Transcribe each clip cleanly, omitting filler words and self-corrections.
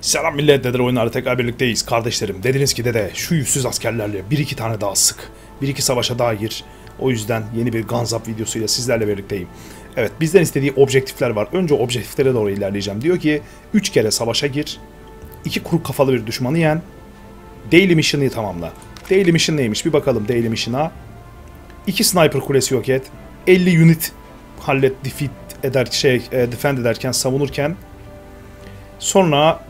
Selam millet, Dede oyunlarla tekrar birlikteyiz kardeşlerim. Dediniz ki dede şu yüzsüz askerlerle 1-2 tane daha sık, 1-2 savaşa daha gir. O yüzden yeni bir Guns Up videosuyla sizlerle birlikteyim. Evet, bizden istediği objektifler var. Önce objektiflere doğru ilerleyeceğim. Diyor ki 3 kere savaşa gir, 2 kuru kafalı bir düşmanı yen, Daily Mission'ı tamamla. Daily Mission neymiş bir bakalım. Daily Mission'a 2 sniper kulesi yok et, 50 unit hallet, defend ederken, savunurken. Sonra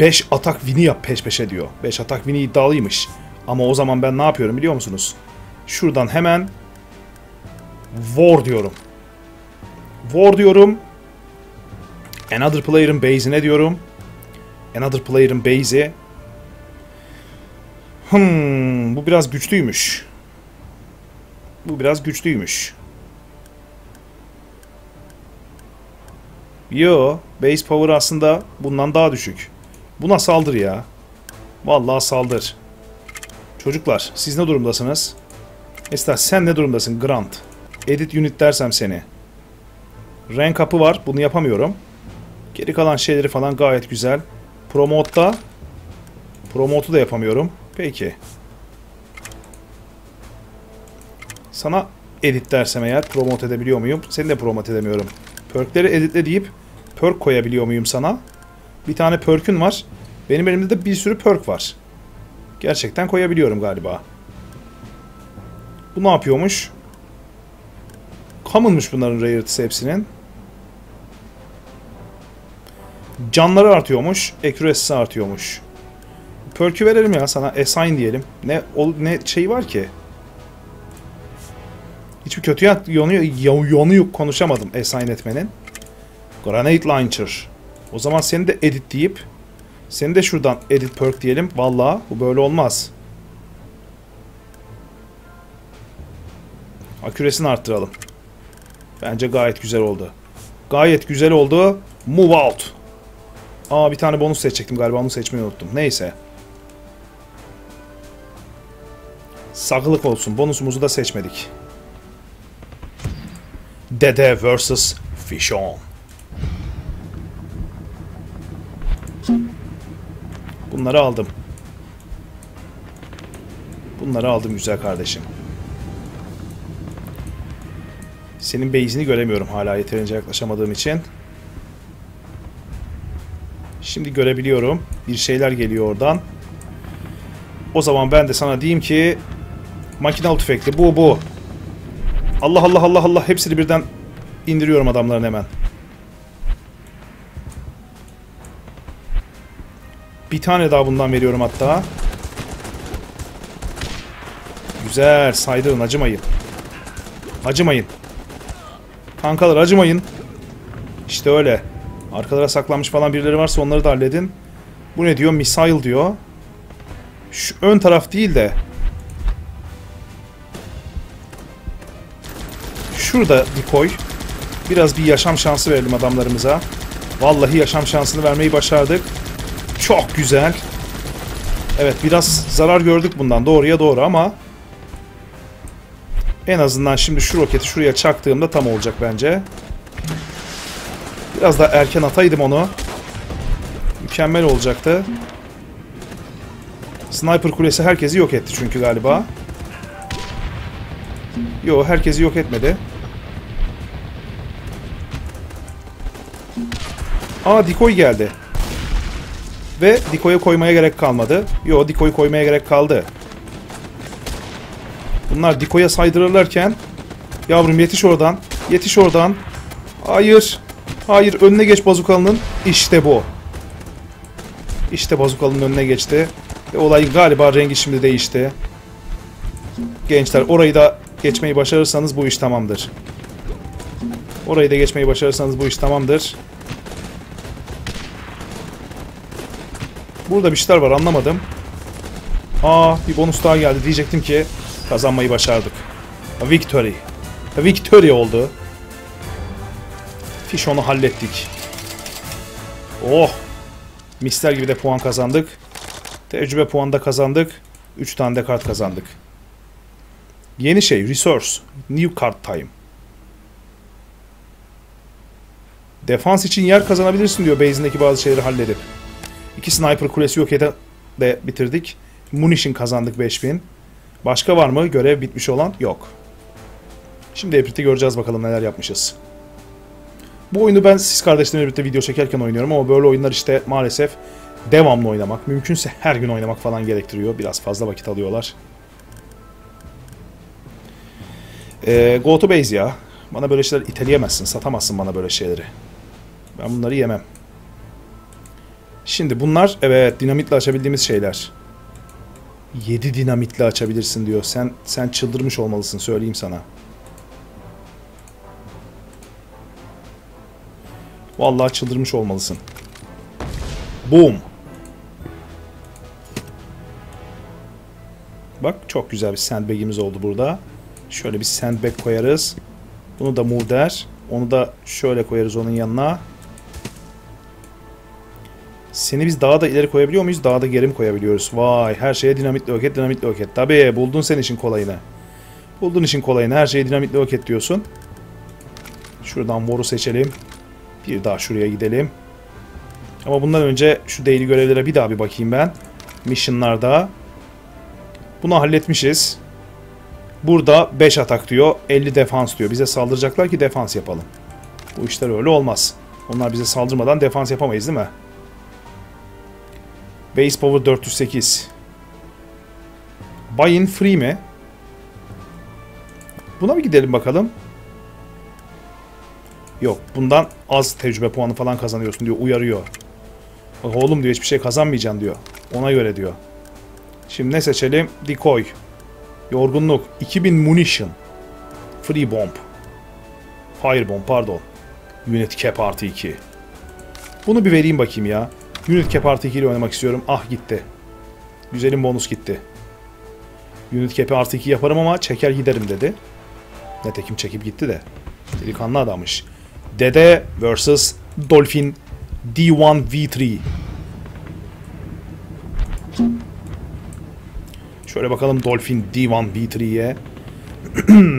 5 atak win'i yap peş peşe diyor. 5 atak win'i iddialıymış. Ama o zaman ben ne yapıyorum biliyor musunuz? Şuradan hemen war diyorum. War diyorum. Another player'ın base'ine diyorum. Another player'ın base'i. Bu biraz güçlüymüş. Bu biraz güçlüymüş. Yo, base power aslında bundan daha düşük. Buna saldır ya. Vallahi saldır. Çocuklar siz ne durumdasınız? Esra sen ne durumdasın? Grant. Edit unit dersem seni. Rank up'ı var. Bunu yapamıyorum. Geri kalan şeyleri falan gayet güzel. Promote'da. Promote'u da yapamıyorum. Peki. Sana edit dersem eğer promote edebiliyor muyum? Seni de promote edemiyorum. Perk'leri editle deyip perk koyabiliyor muyum sana? Bir tane perk'ün var. Benim elimde de bir sürü perk var. Gerçekten koyabiliyorum galiba. Bu ne yapıyormuş? Common'mış bunların rarity'si hepsinin. Canları artıyormuş. Accuracy'si artıyormuş. Perk'ü verelim ya sana. Assign diyelim. Ne şey var ki? Hiçbir kötü yonu yok, konuşamadım assign etmenin. Granate Launcher. O zaman seni de edit deyip, seni de şuradan edit perk diyelim. Vallahi bu böyle olmaz. Aküresini arttıralım. Bence gayet güzel oldu. Gayet güzel oldu. Move out. Aa, bir tane bonus seçecektim galiba, onu seçmeyi unuttum. Neyse. Saklık olsun. Bonusumuzu da seçmedik. Dede vs Fishon. Bunları aldım. Bunları aldım güzel kardeşim. Senin base'ini göremiyorum hala, yeterince yaklaşamadığım için. Şimdi görebiliyorum. Bir şeyler geliyor oradan. O zaman ben de sana diyeyim ki makinalı tüfekli bu. Allah Allah Allah Allah, hepsini birden indiriyorum adamların hemen. Bir tane daha bundan veriyorum hatta. Güzel, saydırın, acımayın. Acımayın. Kankalar acımayın. İşte öyle. Arkalara saklanmış falan birileri varsa onları da halledin. Bu ne diyor? Missile diyor. Şu ön taraf değil de şurada decoy. Biraz bir yaşam şansı verelim adamlarımıza. Vallahi yaşam şansını vermeyi başardık. Çok güzel. Evet, biraz zarar gördük bundan doğruya doğru ama en azından şimdi şu roketi şuraya çaktığımda tam olacak bence. Biraz daha erken ataydım onu. Mükemmel olacaktı. Sniper kulesi herkesi yok etti çünkü galiba. Yo, herkesi yok etmedi. Aa, decoy geldi. Ve decoy'a koymaya gerek kalmadı. Yo, decoy'u koymaya gerek kaldı. Bunlar decoy'a saydırırlarken yavrum yetiş oradan. Yetiş oradan. Hayır. Hayır, önüne geç bazukalının. İşte bu. İşte bazukalının önüne geçti. Ve olayın galiba rengi şimdi değişti. Gençler, orayı da geçmeyi başarırsanız bu iş tamamdır. Orayı da geçmeyi başarırsanız bu iş tamamdır. Burada bir şeyler var, anlamadım. Aa, bir bonus daha geldi. Diyecektim ki kazanmayı başardık. A victory. A victory oldu. Fiş onu hallettik. Oh. Mister gibi de puan kazandık. Tecrübe puanı da kazandık. 3 tane de kart kazandık. Yeni şey. Resource. New card time. Defans için yer kazanabilirsin diyor base'indeki bazı şeyleri halledip. İki sniper kulesi yok eden de bitirdik. Munition kazandık 5000. Başka var mı? Görev bitmiş olan yok. Şimdi Eprit'i göreceğiz bakalım neler yapmışız. Bu oyunu ben siz kardeşlerimle birlikte video çekerken oynuyorum ama böyle oyunlar işte maalesef devamlı oynamak, mümkünse her gün oynamak falan gerektiriyor. Biraz fazla vakit alıyorlar. Go to base ya. Bana böyle şeyler iteleyemezsin, satamazsın bana böyle şeyleri. Ben bunları yemem. Şimdi bunlar, evet, dinamitle açabildiğimiz şeyler. 7 dinamitle açabilirsin diyor. Sen çıldırmış olmalısın, söyleyeyim sana. Vallahi çıldırmış olmalısın. Boom. Bak, çok güzel bir sandbag'imiz oldu burada. Şöyle bir sandbag koyarız. Bunu da move der. Onu da şöyle koyarız onun yanına. Seni biz daha da ileri koyabiliyor muyuz? Daha da geri mi koyabiliyoruz? Vay, her şeye dinamitli roket, dinamitli roket. Tabii, buldun sen işin kolayını. Buldun işin kolayını. Her şeye dinamitli roket diyorsun. Şuradan moru seçelim. Bir daha şuraya gidelim. Ama bundan önce şu daily görevlere bir daha bir bakayım ben. Mission'larda. Bunu halletmişiz. Burada 5 atak diyor. 50 defans diyor. Bize saldıracaklar ki defans yapalım. Bu işler öyle olmaz. Onlar bize saldırmadan defans yapamayız değil mi? Base power 408. Buy in free mi? Buna bir gidelim bakalım. Yok, bundan az tecrübe puanı falan kazanıyorsun diyor. Uyarıyor. Bak oğlum diyor, hiçbir şey kazanmayacaksın diyor. Ona göre diyor. Şimdi ne seçelim? Decoy. Yorgunluk. 2000 munition. Free bomb. Fire bomb pardon. Unit cap artı 2. Bunu bir vereyim bakayım ya. Unit cap artı 2 ile oynamak istiyorum. Ah gitti. Güzelim, bonus gitti. Unit cap'i artı 2 yaparım ama çeker giderim dedi. Netekim çekip gitti de. Delikanlı adammış. Dede vs Dolphin D1 V3. Şöyle bakalım Dolphin D1 V3'ye.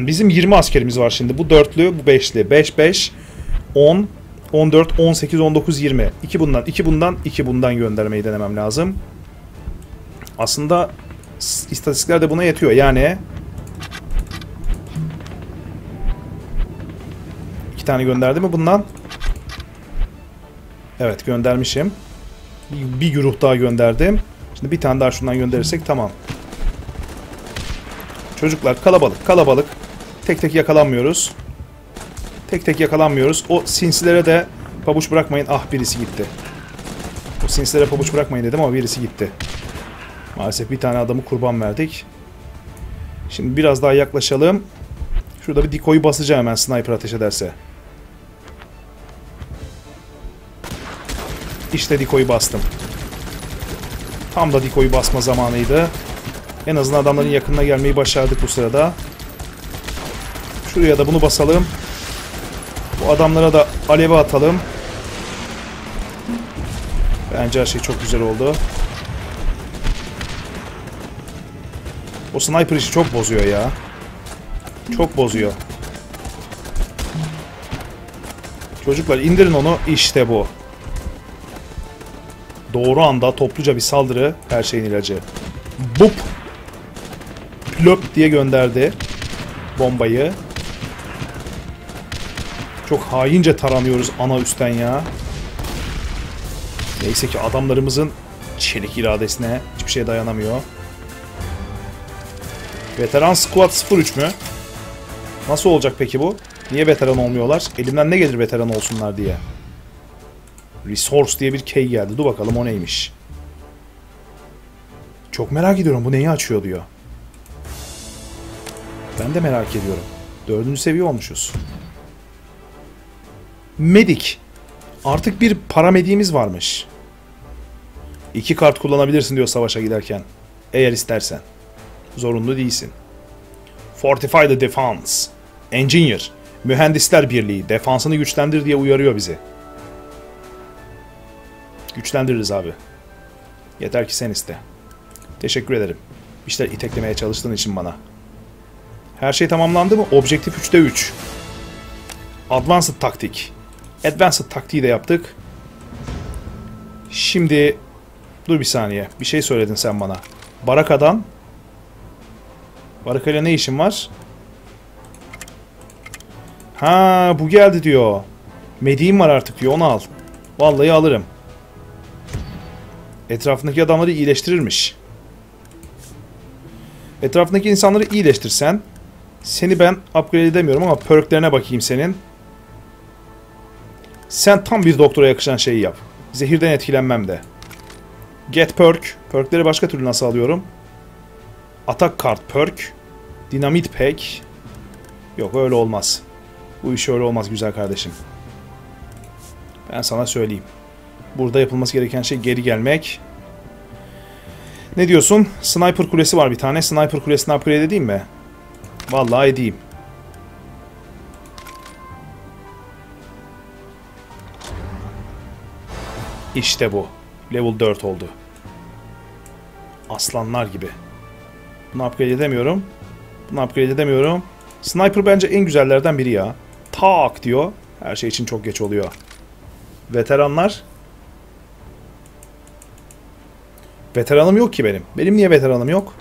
Bizim 20 askerimiz var şimdi. Bu dörtlü, bu beşli. 5 5 10 14 18 19 20. 2 bundan, 2 bundan, 2 bundan göndermeyi denemem lazım. Aslında istatistikler de buna yetiyor. Yani 2 tane gönderdi mi bundan? Evet, göndermişim. Bir güruh daha gönderdim. Şimdi bir tane daha şundan gönderirsek tamam. Çocuklar kalabalık kalabalık. Tek tek yakalanmıyoruz. Tek tek yakalanmıyoruz. O sinsilere de pabuç bırakmayın. Ah, birisi gitti. O sinsilere pabuç bırakmayın dedim ama birisi gitti. Maalesef bir tane adamı kurban verdik. Şimdi biraz daha yaklaşalım. Şurada bir decoy'u basacağım hemen sniper ateş ederse. İşte decoy'u bastım. Tam da decoy'u basma zamanıydı. En azından adamların yakınına gelmeyi başardık bu sırada. Şuraya da bunu basalım. Bu adamlara da aleve atalım. Bence her şey çok güzel oldu. O sniper işi çok bozuyor ya. Çok bozuyor. Çocuklar indirin onu. İşte bu. Doğru anda topluca bir saldırı her şeyin ilacı. Bup. Plöp diye gönderdi bombayı. Çok haince taranıyoruz ana üstten ya. Neyse ki adamlarımızın çelik iradesine hiçbir şey dayanamıyor. Veteran squad 03 mü? Nasıl olacak peki bu? Niye veteran olmuyorlar? Elimden ne gelir veteran olsunlar diye. Resource diye bir key geldi. Dur bakalım o neymiş. Çok merak ediyorum bu neyi açıyor diyor. Ben de merak ediyorum. 4. seviye olmuşuz. Medik. Artık bir paramediğimiz varmış. 2 kart kullanabilirsin diyor savaşa giderken. Eğer istersen. Zorunlu değilsin. Fortify the Defense. Engineer. Mühendisler Birliği. Defansını güçlendir diye uyarıyor bizi. Güçlendiririz abi. Yeter ki sen iste. Teşekkür ederim. İşler iteklemeye çalıştığın için bana. Her şey tamamlandı mı? Objektif 3'te 3. Advanced taktik. Advanced taktiği de yaptık. Şimdi dur bir saniye. Bir şey söyledin sen bana. Baraka'dan. Baraka'yla ne işin var? Ha, bu geldi diyor. Medi'im var artık diyor. Onu al. Vallahi alırım. Etrafındaki adamları iyileştirirmiş. Etrafındaki insanları iyileştirsen. Seni ben upgrade edemiyorum ama perklerine bakayım senin. Sen tam bir doktora yakışan şeyi yap. Zehirden etkilenmem de. Get perk. Perkleri başka türlü nasıl alıyorum? Atak kart perk. Dinamit pack. Yok öyle olmaz. Bu iş öyle olmaz güzel kardeşim. Ben sana söyleyeyim. Burada yapılması gereken şey geri gelmek. Ne diyorsun? Sniper kulesi var bir tane. Sniper kulesini upgrade edeyim mi? Vallahi edeyim. İşte bu. Level 4 oldu. Aslanlar gibi. Bunu upgrade edemiyorum. Bunu upgrade edemiyorum. Sniper bence en güzellerden biri ya. Tak diyor. Her şey için çok geç oluyor. Veteranlar. Veteranım yok ki benim. Benim niye veteranım yok?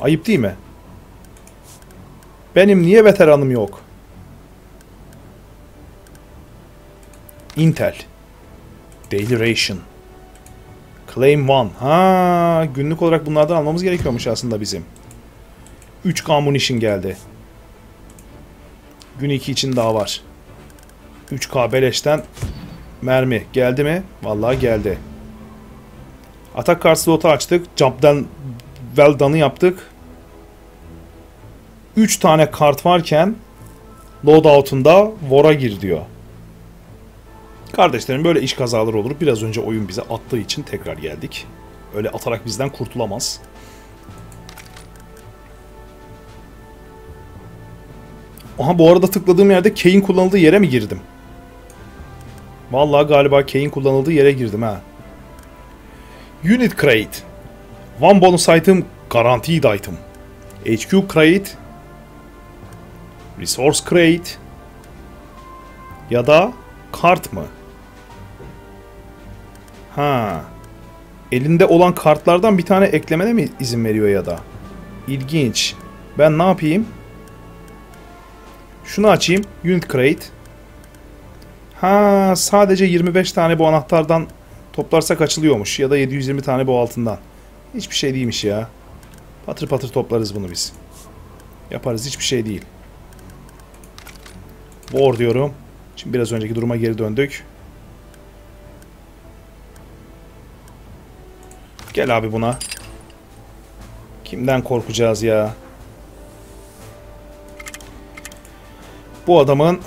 Ayıp değil mi? Benim niye veteranım yok? Intel. Daily Ration. Claim 1. Ha, günlük olarak bunlardan almamız gerekiyormuş aslında bizim. 3 ammunition geldi. Gün 2 için daha var. 3K beleşten mermi. Geldi mi? Vallahi geldi. Atak kart slotu açtık. Job'dan well done'ı yaptık. 3 tane kart varken loadout'unda War'a gir diyor. Kardeşlerim böyle iş kazaları olur. Biraz önce oyun bize attığı için tekrar geldik. Öyle atarak bizden kurtulamaz. Aha, bu arada tıkladığım yerde K'in kullanıldığı yere mi girdim? Vallahi galiba K'in kullanıldığı yere girdim ha. Unit Crate. One bonus item, guaranteed item. HQ Crate. Resource Crate. Ya da kart mı? Ha. Elinde olan kartlardan bir tane eklemene mi izin veriyor ya da? İlginç. Ben ne yapayım? Şunu açayım. Unit Crate. Ha, sadece 25 tane bu anahtardan toplarsak açılıyormuş. Ya da 720 tane bu altından. Hiçbir şey değilmiş ya. Patır patır toplarız bunu biz. Yaparız, hiçbir şey değil. War diyorum. Şimdi biraz önceki duruma geri döndük. Gel abi buna. Kimden korkacağız ya? Bu adamın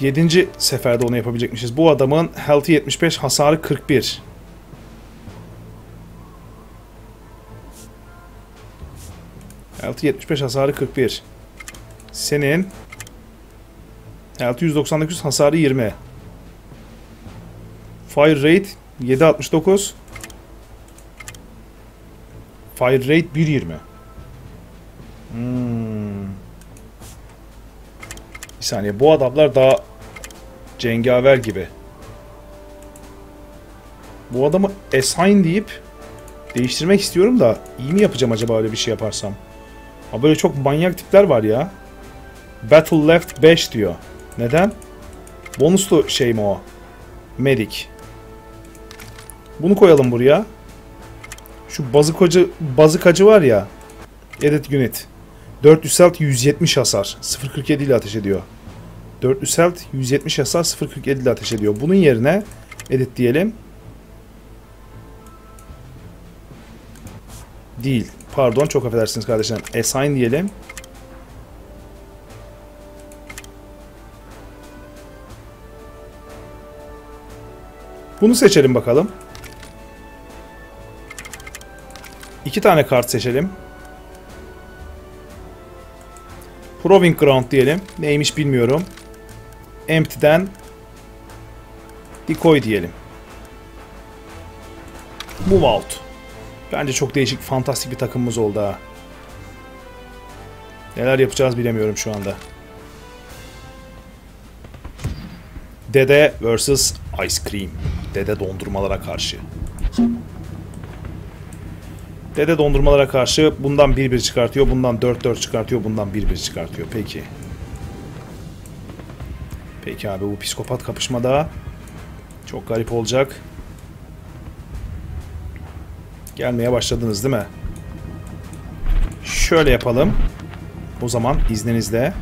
7. seferde onu yapabilecekmişiz. Bu adamın health'i 75, hasarı 41. Health'i 75, hasarı 41. Senin health'i 199, hasarı 20. Fire rate 7.69. Fire rate 1.20. Bir saniye, bu adamlar daha cengaver gibi. Bu adamı assign deyip değiştirmek istiyorum da iyi mi yapacağım acaba öyle bir şey yaparsam? Ha, böyle çok manyak tipler var ya. Battle left 5 diyor. Neden? Bonuslu şey mi o? Medic. Bunu koyalım buraya. Şu bazıkacı var ya. Edit unit. 400 selt 170 hasar 0.47 ile ateş ediyor. 400 selt 170 hasar 0.47 ile ateş ediyor. Bunun yerine edit diyelim. Değil. Pardon, çok affedersiniz kardeşlerim. Assign diyelim. Bunu seçelim bakalım. 2 tane kart seçelim. Proving Ground diyelim. Neymiş bilmiyorum. Empty'den Decoy diyelim. Move Out. Bence çok değişik, fantastik bir takımımız oldu ha. Neler yapacağız bilemiyorum şu anda. Dede vs Ice Cream. Dede dondurmalara karşı. Dede dondurmalara karşı bundan 1-1 çıkartıyor, bundan 4-4 çıkartıyor, bundan 1-1 çıkartıyor. Peki. Peki abi, bu psikopat kapışmada çok garip olacak. Gelmeye başladınız değil mi? Şöyle yapalım. O zaman izninizle.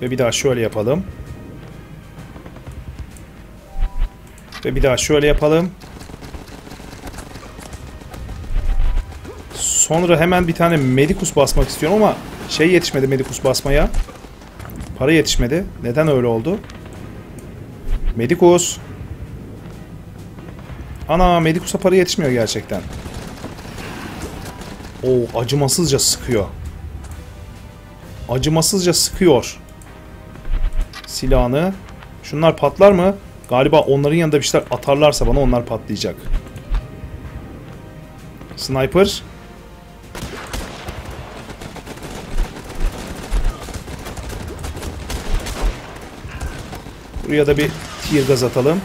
Ve bir daha şöyle yapalım. Ve bir daha şöyle yapalım. Sonra hemen bir tane Medicus basmak istiyorum ama şey yetişmedi Medicus basmaya. Para yetişmedi. Neden öyle oldu? Medicus. Ana, Medicus'a para yetişmiyor gerçekten. Oo, acımasızca sıkıyor. Acımasızca sıkıyor silahını. Şunlar patlar mı? Galiba onların yanında bir şeyler atarlarsa bana onlar patlayacak. Sniper. Buraya da bir tear gaz atalım.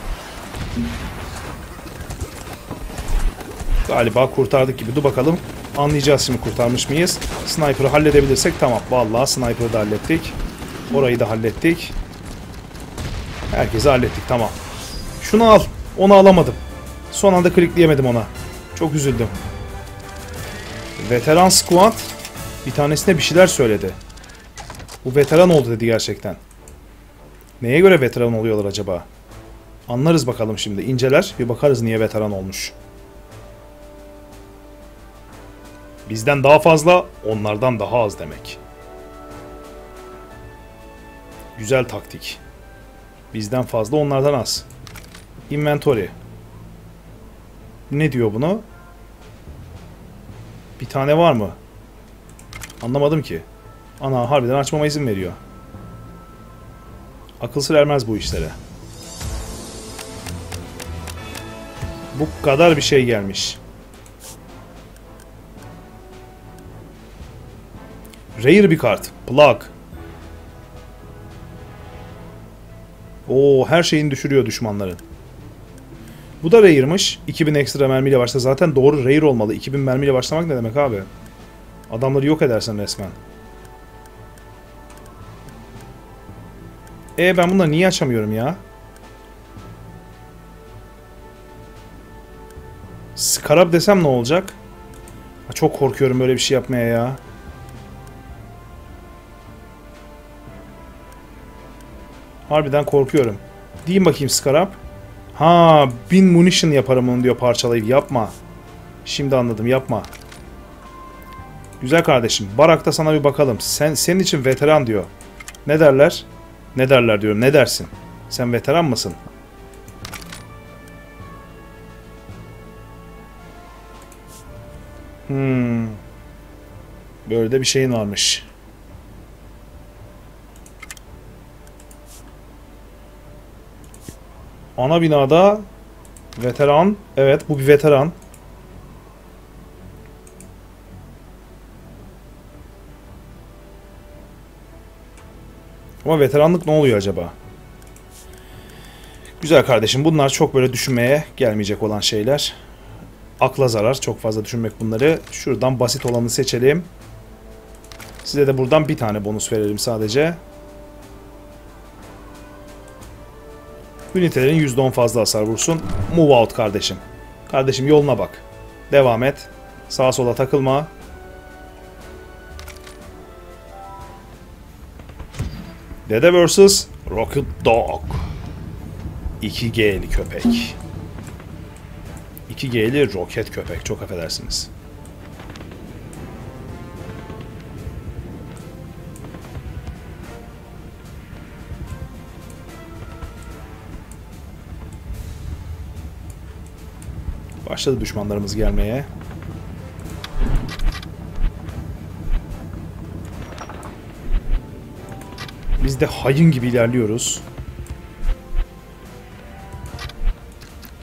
Galiba kurtardık gibi. Dur bakalım. Anlayacağız şimdi kurtarmış mıyız. Sniper'ı halledebilirsek tamam. Vallahi sniper'ı da hallettik. Orayı da hallettik. Herkesi hallettik. Tamam. Şunu al. Onu alamadım. Son anda klikleyemedim ona. Çok üzüldüm. Veteran squad bir tanesine bir şeyler söyledi. Bu veteran oldu dedi gerçekten. Neye göre veteran oluyorlar acaba? Anlarız bakalım şimdi. İnceler bir bakarız niye veteran olmuş. Bizden daha fazla, onlardan daha az demek. Güzel taktik. Bizden fazla, onlardan az. Inventory. Ne diyor bunu? Bir tane var mı? Anlamadım ki. Ana, harbiden açmama izin veriyor. Akılsız ermez bu işlere. Bu kadar bir şey gelmiş. Rare bir kart. Plug. Oo, her şeyini düşürüyor düşmanların. Bu da rare'mış. 2000 ekstra mermiyle başla. Zaten doğru rare olmalı. 2000 mermiyle başlamak ne demek abi? Adamları yok edersen resmen. Ben bunları niye açamıyorum ya? Scarab desem ne olacak? Ha, çok korkuyorum böyle bir şey yapmaya ya. Harbiden korkuyorum. Diyeyim bakayım Scarab. Ha, 1000 munition yaparım onu diyor parçalayıp. Yapma. Şimdi anladım, yapma. Güzel kardeşim. Barak'ta sana bir bakalım. Senin için veteran diyor. Ne derler? Ne derler diyorum. Ne dersin? Sen veteran mısın? Böyle de bir şeyin varmış. Ana binada veteran. Evet, bu bir veteran. Ama veteranlık ne oluyor acaba? Güzel kardeşim, bunlar çok böyle düşünmeye gelmeyecek olan şeyler. Akla zarar çok fazla düşünmek bunları. Şuradan basit olanı seçelim. Size de buradan bir tane bonus verelim sadece. Ünitelerin %10 fazla hasar vursun. Move out kardeşim. Kardeşim yoluna bak. Devam et. Sağa sola takılma. Dede vs Rocket Dog. 2G'li köpek. 2G'li roket köpek. Çok affedersiniz. Başladı düşmanlarımız gelmeye. Biz de hayın gibi ilerliyoruz.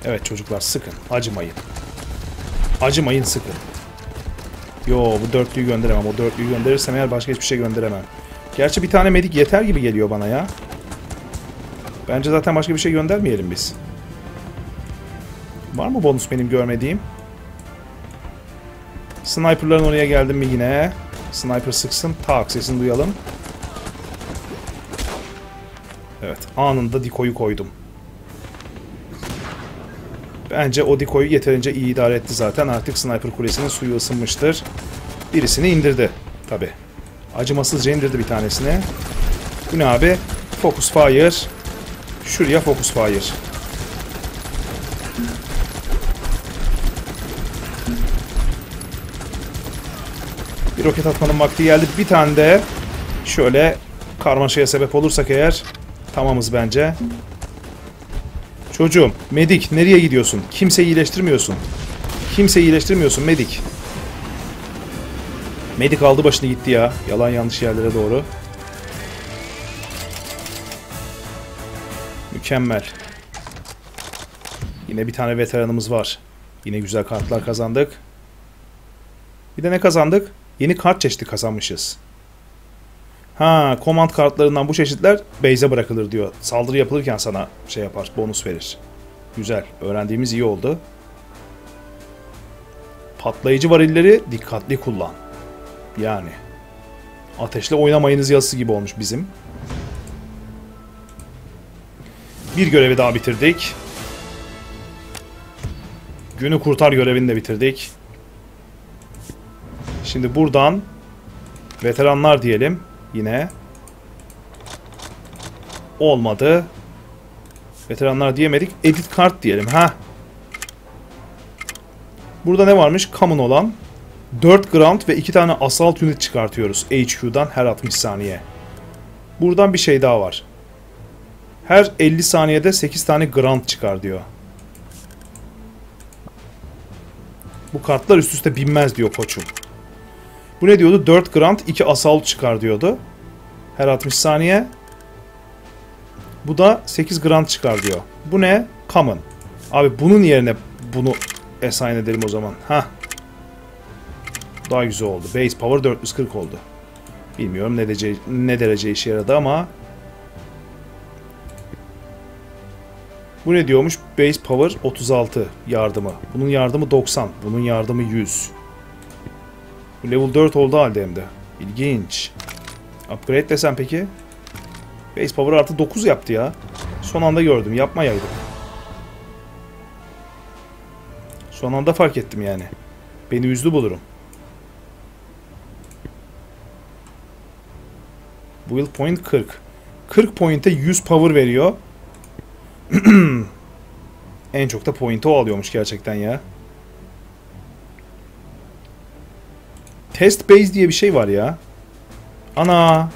Evet çocuklar, sıkın. Acımayın. Acımayın, sıkın. Yo, bu dörtlüyü gönderemem. O dörtlüyü gönderirsem eğer başka hiçbir şey gönderemem. Gerçi bir tane medik yeter gibi geliyor bana ya. Bence zaten başka bir şey göndermeyelim biz. Var mı bonus benim görmediğim? Sniper'ların oraya geldim mi yine? Sniper sıksın. Tak sesini duyalım. Evet. Anında Diko'yu koydum. Bence o Diko'yu yeterince iyi idare etti zaten. Artık sniper kulesinin suyu ısınmıştır. Birisini indirdi. Tabi. Acımasızca indirdi bir tanesini. Bu ne abi? Focus fire. Şuraya focus fire. Bir roket atmanın vakti geldi. Bir tane de şöyle karmaşaya sebep olursak eğer tamamız bence. Çocuğum, medik nereye gidiyorsun? Kimseyi iyileştirmiyorsun. Kimseyi iyileştirmiyorsun medik. Medik aldı başını gitti ya. Yalan yanlış yerlere doğru. Mükemmel. Yine bir tane veteranımız var. Yine güzel kartlar kazandık. Bir de ne kazandık? Yeni kart çeşidi kazanmışız. Ha, command kartlarından bu çeşitler base'e bırakılır diyor. Saldırı yapılırken sana şey yapar, bonus verir. Güzel, öğrendiğimiz iyi oldu. Patlayıcı varilleri dikkatli kullan. Yani ateşle oynamayınız yazısı gibi olmuş bizim. Bir görevi daha bitirdik. Günü kurtar görevini de bitirdik. Şimdi buradan veteranlar diyelim. Yine olmadı. Veteranlar diyemedik. Edit kart diyelim. Ha. Burada ne varmış? Common olan 4 ground ve 2 tane assault unit çıkartıyoruz HQ'dan her 60 saniye. Buradan bir şey daha var. Her 50 saniyede 8 tane ground çıkar diyor. Bu kartlar üst üste binmez diyor koçum. Bu ne diyordu? 4 ground, 2 assault çıkar diyordu. Her 60 saniye. Bu da 8 ground çıkar diyor. Bu ne? Common. Abi bunun yerine bunu assign edelim o zaman. Hah. Daha güzel oldu. Base power 440 oldu. Bilmiyorum ne derece işe yaradı ama. Bu ne diyormuş? Base power 36 yardımı. Bunun yardımı 90. Bunun yardımı 100. Bu level 4 oldu halde hem de. İlginç. Upgrade desem peki? Base power artı 9 yaptı ya. Son anda gördüm. Yapmayaydım. Son anda fark ettim yani. Beni üzdü bu durum. Build point 40. 40 point'e 100 power veriyor. En çok da point'i o alıyormuş gerçekten ya. Test base diye bir şey var ya. Ana.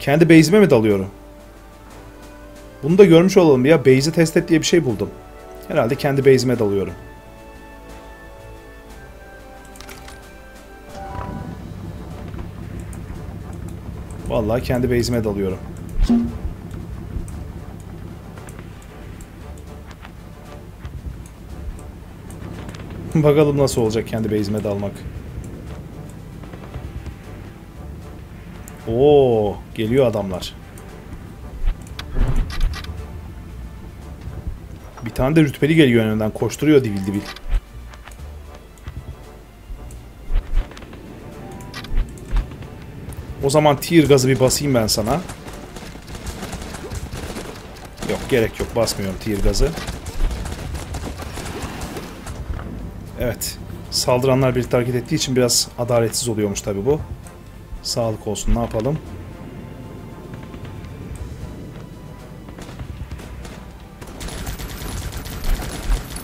Kendi base'ime mi dalıyorum? Bunu da görmüş olalım ya. Base'i test et diye bir şey buldum. Herhalde kendi base'ime dalıyorum. Vallahi kendi base'ime dalıyorum. Bakalım nasıl olacak kendi base'ime dalmak. Oo, geliyor adamlar. Bir tane de rütbeli geliyor önünden. Koşturuyor divil divil. O zaman tier gazı bir basayım ben sana. Yok, gerek yok. Basmıyorum tier gazı. Evet. Saldıranlar birlikte hareket ettiği için biraz adaletsiz oluyormuş tabi bu. Sağlık olsun. Ne yapalım?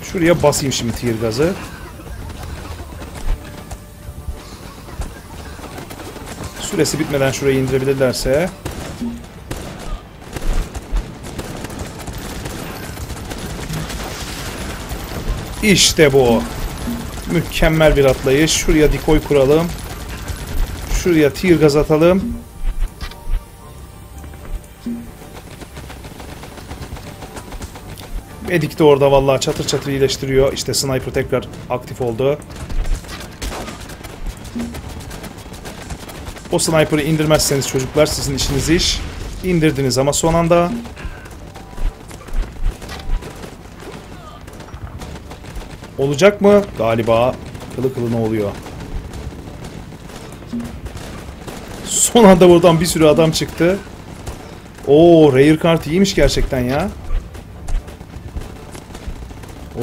Şuraya basayım şimdi tier gazı. Süresi bitmeden şurayı indirebilirlerse. İşte bu. Mükemmel bir atlayış. Şuraya decoy kuralım. Şuraya tier gaz atalım. Medik de orada vallahi çatır çatır iyileştiriyor. İşte sniper tekrar aktif oldu. O sniper'ı indirmezseniz çocuklar sizin işiniz iş. İndirdiniz ama son anda. Olacak mı? Galiba kılı kılına oluyor. Son anda buradan bir sürü adam çıktı. Oo, rare card iyiymiş gerçekten ya.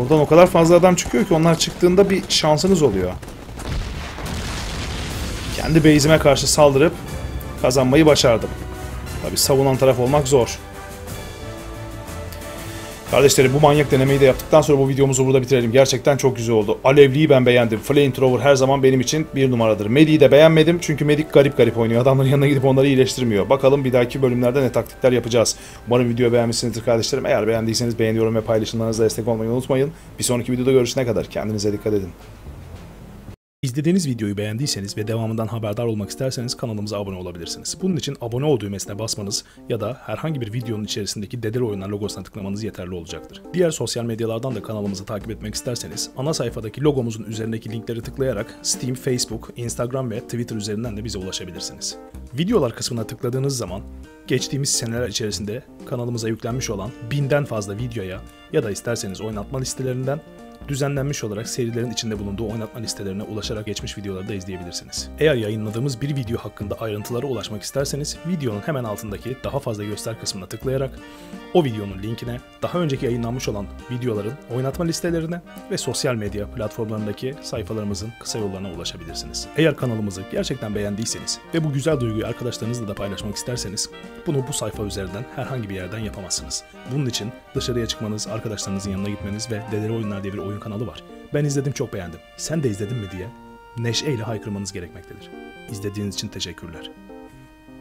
Oradan o kadar fazla adam çıkıyor ki onlar çıktığında bir şansınız oluyor. Kendi base'ime karşı saldırıp kazanmayı başardım. Tabii savunan taraf olmak zor. Kardeşlerim, bu manyak denemeyi de yaptıktan sonra bu videomuzu burada bitirelim. Gerçekten çok güzel oldu. Alevli'yi ben beğendim. Flamethrower her zaman benim için bir numaradır. Medi'yi de beğenmedim çünkü Medi garip garip oynuyor. Adamların yanına gidip onları iyileştirmiyor. Bakalım bir dahaki bölümlerde ne taktikler yapacağız. Umarım videoyu beğenmişsinizdir kardeşlerim. Eğer beğendiyseniz beğeniyorum ve paylaşımlarınızla destek olmayı unutmayın. Bir sonraki videoda görüşene kadar kendinize dikkat edin. İzlediğiniz videoyu beğendiyseniz ve devamından haberdar olmak isterseniz kanalımıza abone olabilirsiniz. Bunun için abone ol düğmesine basmanız ya da herhangi bir videonun içerisindeki DeDeliOyunlar logosuna tıklamanız yeterli olacaktır. Diğer sosyal medyalardan da kanalımızı takip etmek isterseniz ana sayfadaki logomuzun üzerindeki linklere tıklayarak Steam, Facebook, Instagram ve Twitter üzerinden de bize ulaşabilirsiniz. Videolar kısmına tıkladığınız zaman geçtiğimiz seneler içerisinde kanalımıza yüklenmiş olan 1000'den fazla videoya ya da isterseniz oynatma listelerinden düzenlenmiş olarak serilerin içinde bulunduğu oynatma listelerine ulaşarak geçmiş videoları da izleyebilirsiniz. Eğer yayınladığımız bir video hakkında ayrıntılara ulaşmak isterseniz videonun hemen altındaki daha fazla göster kısmına tıklayarak o videonun linkine, daha önceki yayınlanmış olan videoların oynatma listelerine ve sosyal medya platformlarındaki sayfalarımızın kısa yollarına ulaşabilirsiniz. Eğer kanalımızı gerçekten beğendiyseniz ve bu güzel duyguyu arkadaşlarınızla da paylaşmak isterseniz bunu bu sayfa üzerinden herhangi bir yerden yapamazsınız. Bunun için dışarıya çıkmanız, arkadaşlarınızın yanına gitmeniz ve DeDeliOyunlar diye bir oyun kanalı var. Ben izledim, çok beğendim. Sen de izledin mi diye neşeyle haykırmanız gerekmektedir. İzlediğiniz için teşekkürler.